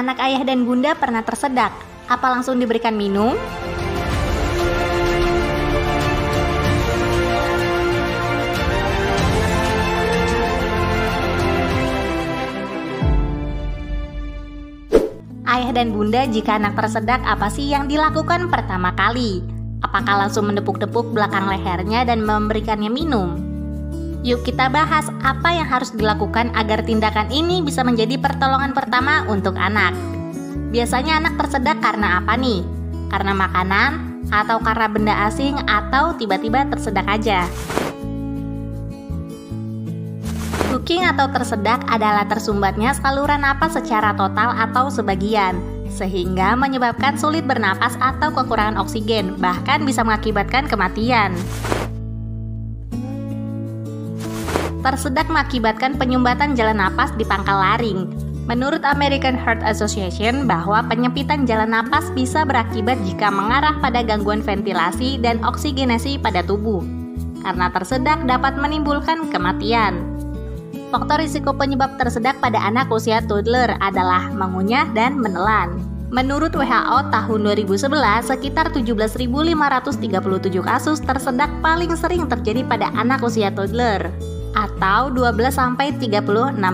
anak ayah dan bunda pernah tersedak, apa langsung diberikan minum? Ayah dan bunda, jika anak tersedak, apa sih yang dilakukan pertama kali? Apakah langsung mendepuk-depuk belakang lehernya dan memberikannya minum? Yuk kita bahas apa yang harus dilakukan agar tindakan ini bisa menjadi pertolongan pertama untuk anak. Biasanya anak tersedak karena apa nih? Karena makanan, atau karena benda asing, atau tiba-tiba tersedak aja? Choking atau tersedak adalah tersumbatnya saluran napas secara total atau sebagian, sehingga menyebabkan sulit bernapas atau kekurangan oksigen, bahkan bisa mengakibatkan kematian. Tersedak mengakibatkan penyumbatan jalan napas di pangkal laring. Menurut American Heart Association, bahwa penyempitan jalan napas bisa berakibat jika mengarah pada gangguan ventilasi dan oksigenasi pada tubuh. Karena tersedak dapat menimbulkan kematian. Faktor risiko penyebab tersedak pada anak usia toddler adalah mengunyah dan menelan. Menurut WHO tahun 2011, sekitar 17.537 kasus tersedak paling sering terjadi pada anak usia toddler atau 12-36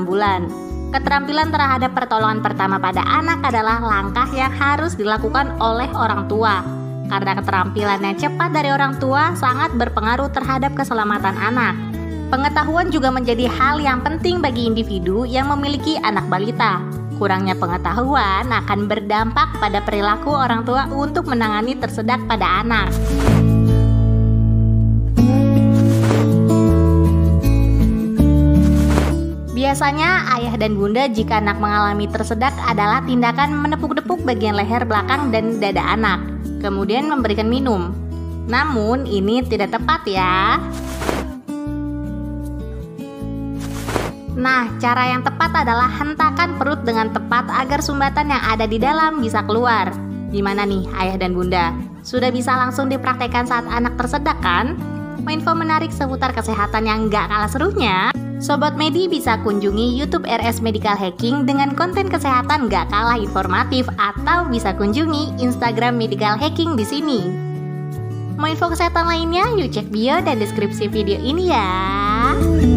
bulan. Keterampilan terhadap pertolongan pertama pada anak adalah langkah yang harus dilakukan oleh orang tua, karena keterampilan yang cepat dari orang tua sangat berpengaruh terhadap keselamatan anak. Pengetahuan juga menjadi hal yang penting bagi individu yang memiliki anak balita. Kurangnya pengetahuan akan berdampak pada perilaku orang tua untuk menangani tersedak pada anak. Biasanya, ayah dan bunda jika anak mengalami tersedak adalah tindakan menepuk-nepuk bagian leher belakang dan dada anak, kemudian memberikan minum. Namun, ini tidak tepat ya. Nah, cara yang tepat adalah hentakan perut dengan tepat agar sumbatan yang ada di dalam bisa keluar. Gimana nih, ayah dan bunda? Sudah bisa langsung dipraktekkan saat anak tersedak kan? Info menarik seputar kesehatan yang nggak kalah serunya. Sobat Medi bisa kunjungi YouTube RS Medical Hacking dengan konten kesehatan gak kalah informatif, atau bisa kunjungi Instagram Medical Hacking di sini. Mau info kesehatan lainnya, yuk cek bio dan deskripsi video ini ya.